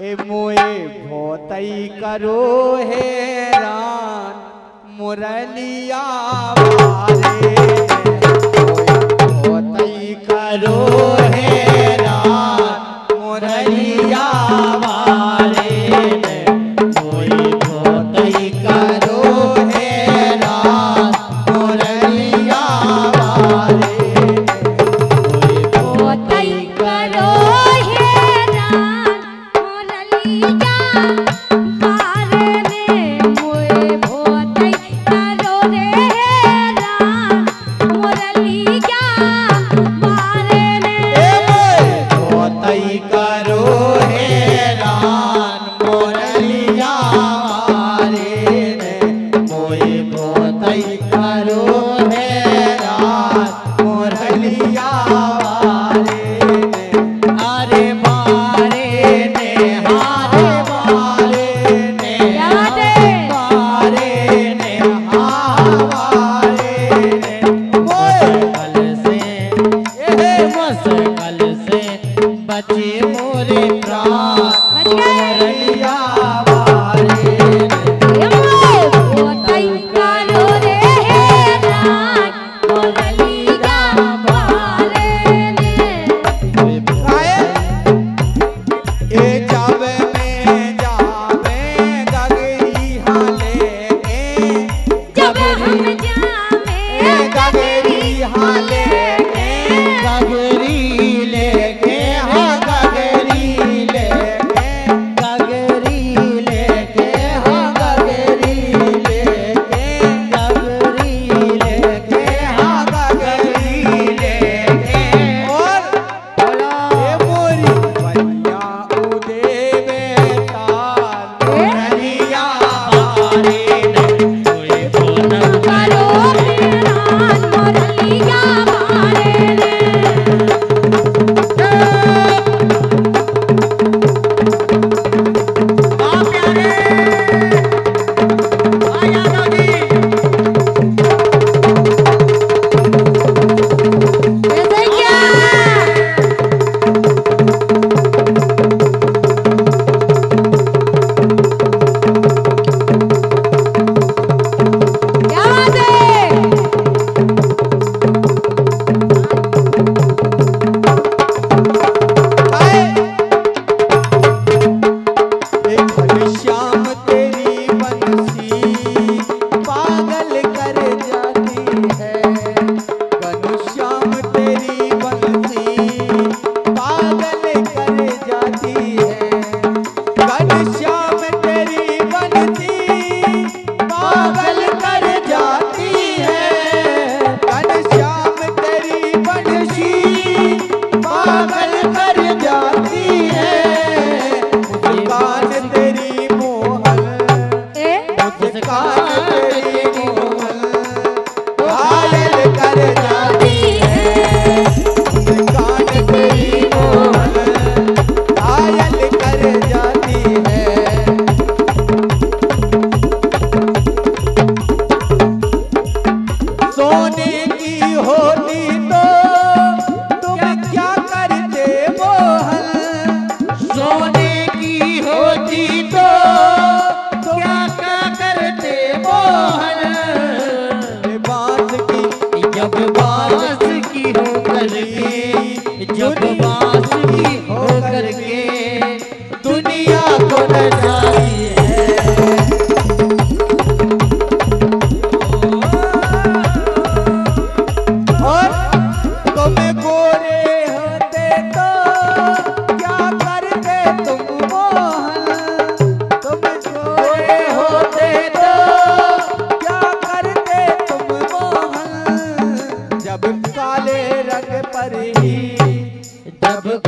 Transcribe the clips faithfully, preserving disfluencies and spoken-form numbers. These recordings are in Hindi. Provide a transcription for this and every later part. ए मोए भोतई करो हैरान मुरलिया वाले, भोतई करो हैरान मुरलिया वाले, मोए भोतई करो हैरान मुरलिया वाले, मोए भोतई करो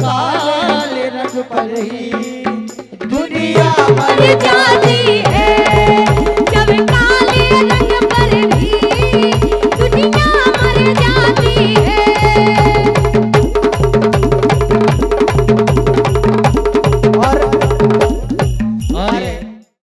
काले रंग पर ही दुनिया मर जाती है।